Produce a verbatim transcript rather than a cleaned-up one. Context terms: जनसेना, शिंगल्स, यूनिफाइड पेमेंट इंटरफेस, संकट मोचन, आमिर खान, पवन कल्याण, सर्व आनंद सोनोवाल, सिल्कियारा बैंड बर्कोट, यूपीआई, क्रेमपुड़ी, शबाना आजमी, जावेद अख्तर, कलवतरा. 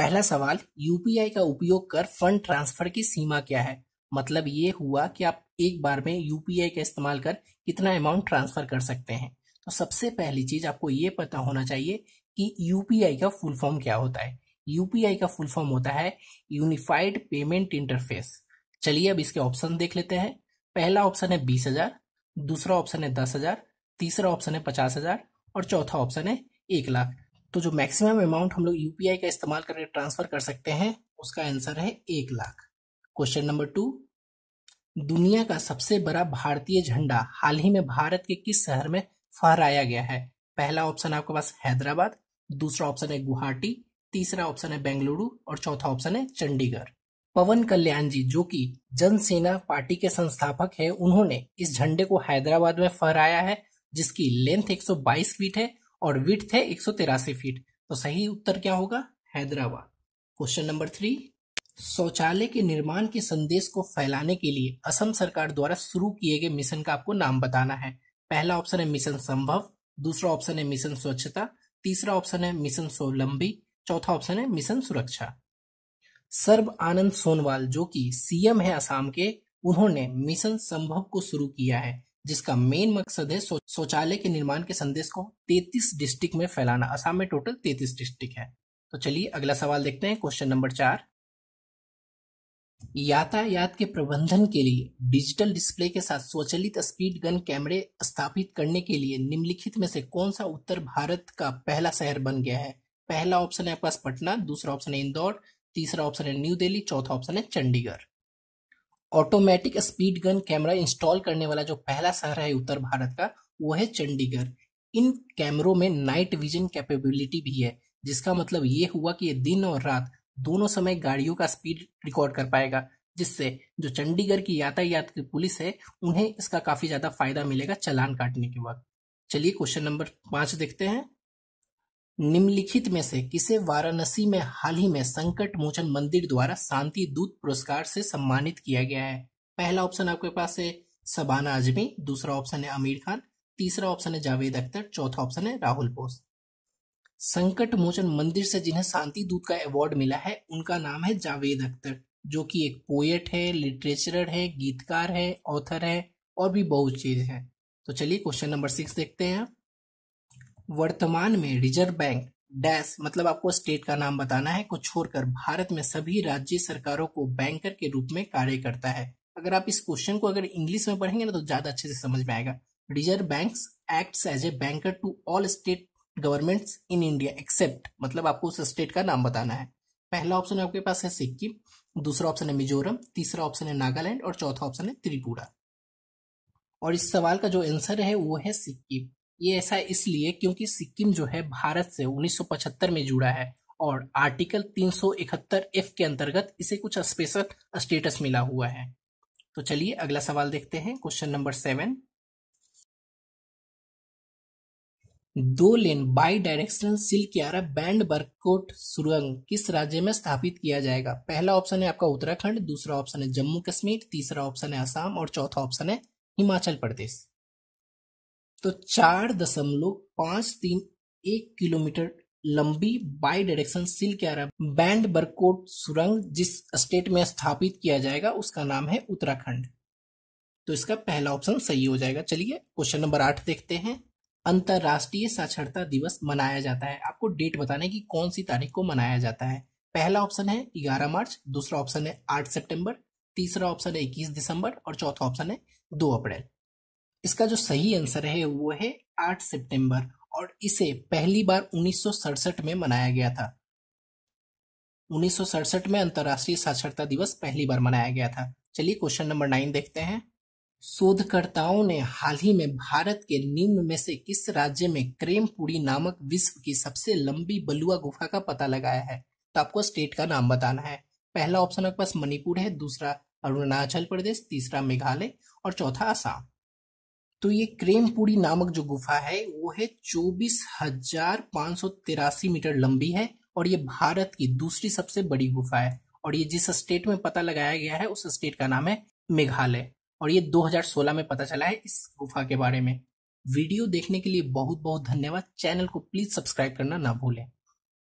पहला सवाल, यूपीआई का उपयोग कर फंड ट्रांसफर की सीमा क्या है? मतलब ये हुआ कि आप एक बार में यूपीआई का इस्तेमाल कर कितना अमाउंट ट्रांसफर कर सकते हैं। तो सबसे पहली चीज आपको ये पता होना चाहिए कि यूपीआई का फुल फॉर्म क्या होता है। यूपीआई का फुल फॉर्म होता है यूनिफाइड पेमेंट इंटरफेस। चलिए अब इसके ऑप्शन देख लेते हैं। पहला ऑप्शन है बीस हजार, दूसरा ऑप्शन है दस हजार, तीसरा ऑप्शन है पचास हजार और चौथा ऑप्शन है एक लाख। तो जो मैक्सिमम अमाउंट हम लोग यूपीआई का इस्तेमाल करके ट्रांसफर कर सकते हैं उसका आंसर है एक लाख। क्वेश्चन नंबर टू, दुनिया का सबसे बड़ा भारतीय झंडा हाल ही में भारत के किस शहर में फहराया गया है? पहला ऑप्शन आपके पास हैदराबाद, दूसरा ऑप्शन है गुवाहाटी, तीसरा ऑप्शन है बेंगलुरु और चौथा ऑप्शन है चंडीगढ़। पवन कल्याण जी जो कि जनसेना पार्टी के संस्थापक है, उन्होंने इस झंडे को हैदराबाद में फहराया है जिसकी लेंथ एक सौ बाईस फीट है और विड्थ है एक सौ तिरासी फीट। तो सही उत्तर क्या होगा? हैदराबाद। क्वेश्चन नंबर थ्री, शौचालय के निर्माण के संदेश को फैलाने के लिए असम सरकार द्वारा शुरू किए गए मिशन का आपको नाम बताना है। पहला ऑप्शन है मिशन संभव, दूसरा ऑप्शन है मिशन स्वच्छता, तीसरा ऑप्शन है मिशन स्वावलंबी, चौथा ऑप्शन है मिशन सुरक्षा। सर्व आनंद सोनोवाल जो कि सीएम है असम के, उन्होंने मिशन संभव को शुरू किया है जिसका मेन मकसद है शौचालय के निर्माण के संदेश को तैंतीस डिस्ट्रिक्ट में फैलाना। असम में टोटल तैंतीस डिस्ट्रिक्ट है। तो चलिए अगला सवाल देखते हैं। क्वेश्चन नंबर चार, यातायात के प्रबंधन के लिए डिजिटल डिस्प्ले के साथ स्वचालित स्पीड गन कैमरे स्थापित करने के लिए निम्नलिखित में से कौन सा उत्तर भारत का पहला शहर बन गया है? पहला ऑप्शन है आपके पास पटना, दूसरा ऑप्शन है इंदौर, तीसरा ऑप्शन है न्यू दिल्ली, चौथा ऑप्शन है Chandigarh. Automatic speed gun camera install करने वाला जो पहला शहर है उत्तर भारत का वो है चंडीगढ़। इन कैमरों में नाइट विजन कैपेबिलिटी भी है जिसका मतलब ये हुआ कि ये दिन और रात दोनों समय गाड़ियों का स्पीड रिकॉर्ड कर पाएगा, जिससे जो चंडीगढ़ की यातायात की पुलिस है उन्हें इसका काफी ज्यादा फायदा मिलेगा चालान काटने के वक्त। चलिए क्वेश्चन नंबर पांच देखते हैं। निम्नलिखित में से किसे वाराणसी में हाल ही में संकट मोचन मंदिर द्वारा शांति दूत पुरस्कार से सम्मानित किया गया है? पहला ऑप्शन आपके पास है शबाना आजमी, दूसरा ऑप्शन है आमिर खान, तीसरा ऑप्शन है जावेद अख्तर, चौथा ऑप्शन है राहुल बोस। संकट मोचन मंदिर से जिन्हें शांति दूत का अवार्ड मिला है उनका नाम है जावेद अख्तर, जो कि एक पोएट है, लिटरेचरर है, गीतकार है, ऑथर है और भी बहुत चीज है। तो चलिए क्वेश्चन नंबर सिक्स देखते हैं। वर्तमान में रिजर्व बैंक डैश मतलब आपको स्टेट का नाम बताना है को छोड़कर भारत में सभी राज्य सरकारों को बैंकर के रूप में कार्य करता है। अगर आप इस क्वेश्चन को अगर इंग्लिश में पढ़ेंगे ना तो ज्यादा अच्छे से समझ में आएगा। Reserve bank acts as a banker to all state governments in India except मतलब आपको उस स्टेट का नाम बताना है। पहला ऑप्शन आपके पास है सिक्किम, दूसरा ऑप्शन है मिजोरम, तीसरा ऑप्शन है नागालैंड और चौथा ऑप्शन है त्रिपुरा। और इस सवाल का जो आंसर है वो है सिक्किम। ये ऐसा इसलिए क्योंकि सिक्किम जो है भारत से उन्नीस सौ पचहत्तर में जुड़ा है और आर्टिकल तीन सौ इकहत्तर एफ के अंतर्गत इसे कुछ स्पेशल स्टेटस मिला हुआ है। तो चलिए अगला सवाल देखते हैं। क्वेश्चन नंबर सेवन, दो lane by directional सिल्कियारा बैंड बर्कोट सुरंग किस राज्य में स्थापित किया जाएगा? पहला ऑप्शन है आपका उत्तराखंड, दूसरा ऑप्शन है जम्मू कश्मीर, तीसरा ऑप्शन है असम और चौथा ऑप्शन है हिमाचल प्रदेश। तो चार दशमलव पांच तीन एक किलोमीटर लंबी bi direction सिल्कियारा बैंड बर्कोट सुरंग जिस स्टेट में स्थापित किया जाएगा उसका नाम है उत्तराखंड। तो इसका पहला ऑप्शन सही हो जाएगा। चलिए क्वेश्चन नंबर आठ देखते हैं। अंतर्राष्ट्रीय साक्षरता दिवस मनाया जाता है, आपको डेट बताना है कि कौन सी तारीख को मनाया जाता है। पहला ऑप्शन है ग्यारह मार्च, दूसरा ऑप्शन है आठ सितंबर, तीसरा ऑप्शन है इक्कीस दिसंबर और चौथा ऑप्शन है दो अप्रैल। इसका जो सही आंसर है वो है आठ सितंबर और इसे पहली बार उन्नीस सौ सड़सठ में मनाया गया था। उन्नीस सौ सड़सठ में अंतर्राष्ट्रीय साक्षरता दिवस पहली बार मनाया गया था। चलिए क्वेश्चन नंबर नाइन देखते हैं। शोधकर्ताओं ने हाल ही में भारत के निम्न में से किस राज्य में क्रेमपुड़ी नामक विश्व की सबसे लंबी बलुआ गुफा का पता लगाया है? तो आपको स्टेट का नाम बताना है। पहला ऑप्शन आपके पास मणिपुर है, दूसरा अरुणाचल प्रदेश, तीसरा मेघालय और चौथा आसाम। तो ये क्रेमपुड़ी नामक जो गुफा है वो है चौबीस हजार पांच सौ तिरासी मीटर लंबी है और ये भारत की दूसरी सबसे बड़ी गुफा है और ये जिस स्टेट में पता लगाया गया है उस स्टेट का नाम है मेघालय और ये दो हज़ार सोलह में पता चला है इस गुफा के बारे में। वीडियो देखने के लिए बहुत बहुत धन्यवाद। चैनल को प्लीज सब्सक्राइब करना ना भूलें।